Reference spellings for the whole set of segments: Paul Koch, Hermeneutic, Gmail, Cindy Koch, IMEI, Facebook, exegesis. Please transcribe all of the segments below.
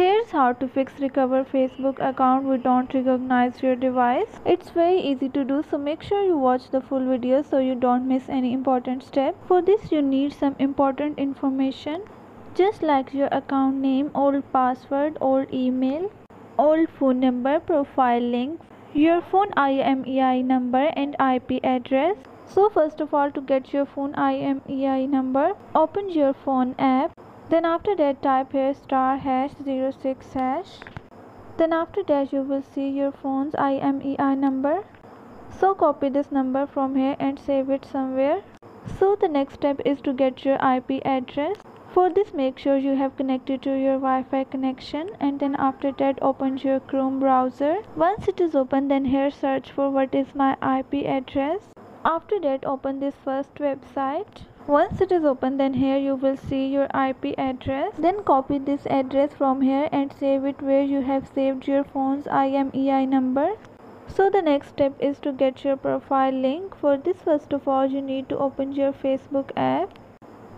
Here's how to fix recover Facebook account we don't recognize your device. It's very easy to do, so make sure you watch the full video so you don't miss any important step. For this you need some important information, just like your account name, old password, old email, old phone number, profile link, your phone IMEI number and IP address. So first of all, to get your phone IMEI number, open your phone app. Then after that type here *#06#. Then after that you will see your phone's IMEI number. So copy this number from here and save it somewhere. So the next step is to get your IP address. For this, make sure you have connected to your Wi-Fi connection, and then after that open your Chrome browser. Once it is open, then here search for what is my IP address. After that open this first website. Once it is open, then here you will see your IP address. Then copy this address from here and save it where you have saved your phone's IMEI number. So the next step is to get your profile link. For this, first of all you need to open your Facebook app.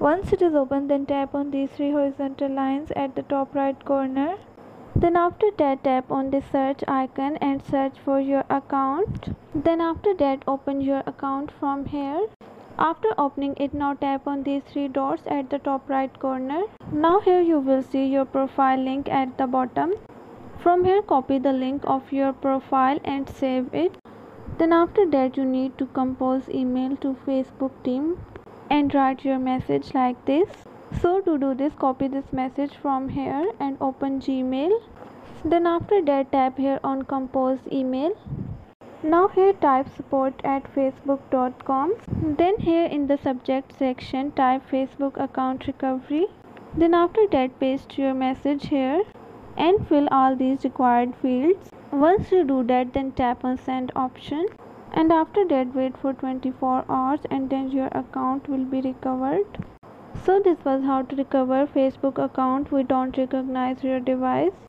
Once it is open, then tap on these three horizontal lines at the top right corner. Then after that tap on the search icon and search for your account. Then after that open your account from here. After opening it, now tap on these three dots at the top right corner. Now here you will see your profile link at the bottom. From here copy the link of your profile and save it. Then after that you need to compose email to Facebook team and write your message like this. So to do this, copy this message from here and open Gmail. Then after that tap here on compose email. Now here type support@facebook.com. Then here in the subject section type Facebook account recovery. Then after that paste your message here and fill all these required fields. Once you do that, then tap on send option. And after that wait for 24 hours and then your account will be recovered. So this was how to recover Facebook account we don't recognize your device.